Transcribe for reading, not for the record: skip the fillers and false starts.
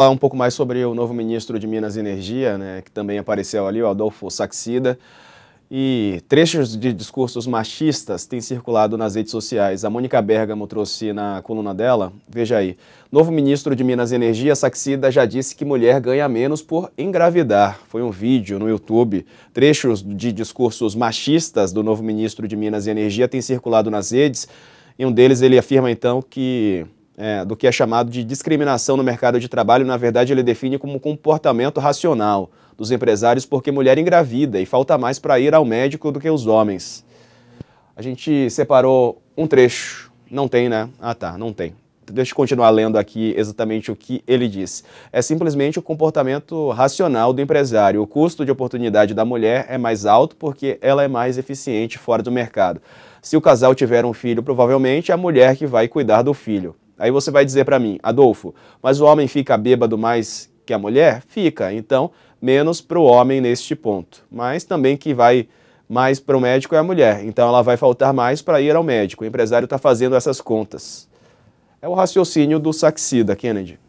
Falar um pouco mais sobre o novo ministro de Minas e Energia, né, que também apareceu ali, o Adolfo Sachsida, e trechos de discursos machistas têm circulado nas redes sociais. A Mônica Bergamo trouxe na coluna dela, veja aí, novo ministro de Minas e Energia, Sachsida, já disse que mulher ganha menos por engravidar. Foi um vídeo no YouTube. Trechos de discursos machistas do novo ministro de Minas e Energia têm circulado nas redes, e um deles ele afirma então que... do que é chamado de discriminação no mercado de trabalho, na verdade ele define como comportamento racional dos empresários porque mulher engravida e falta mais para ir ao médico do que os homens. A gente separou um trecho. Não tem, né? Ah, tá, não tem. Deixa eu continuar lendo aqui exatamente o que ele disse. É simplesmente o comportamento racional do empresário. O custo de oportunidade da mulher é mais alto porque ela é mais eficiente fora do mercado. Se o casal tiver um filho, provavelmente é a mulher que vai cuidar do filho. Aí você vai dizer para mim, Adolfo, mas o homem fica bêbado mais que a mulher? Fica, então, menos para o homem neste ponto. Mas também que vai mais para o médico é a mulher, então ela vai faltar mais para ir ao médico. O empresário está fazendo essas contas. É o raciocínio do Sachsida, Kennedy.